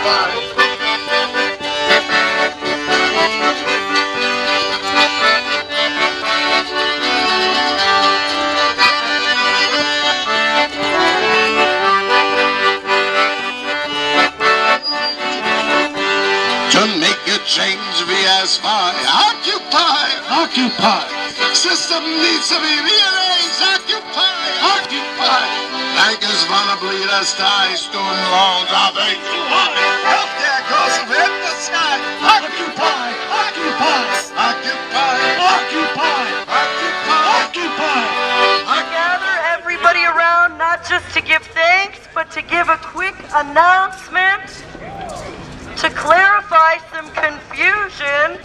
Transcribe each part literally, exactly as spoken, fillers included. To make a change, we ask why. Occupy, occupy. System needs to be rearranged. Occupy, occupy. Bankers wanna bleed us dry. Student loans are they too high. Healthcare costs have hit the sky. Occupy, occupy, occupy, occupy, occupy, occupy. Gather everybody around, not just to give thanks, but to give a quick announcement. To clarify some confusion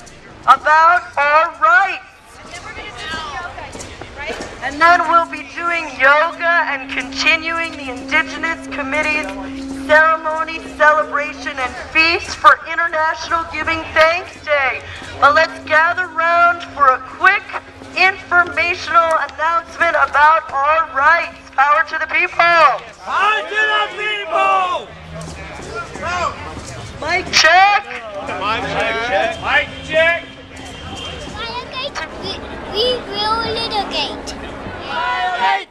about our rights. And then we'll be doing yoga and continuing the Indigenous Committee's ceremony, celebration, and feast for International Giving Thanks Day. But let's gather round for a quick informational announcement about our rights. Power to the people! Power to the people! Mic check! Mic check! Mic check! Violate, we, we violate a gate. Violate!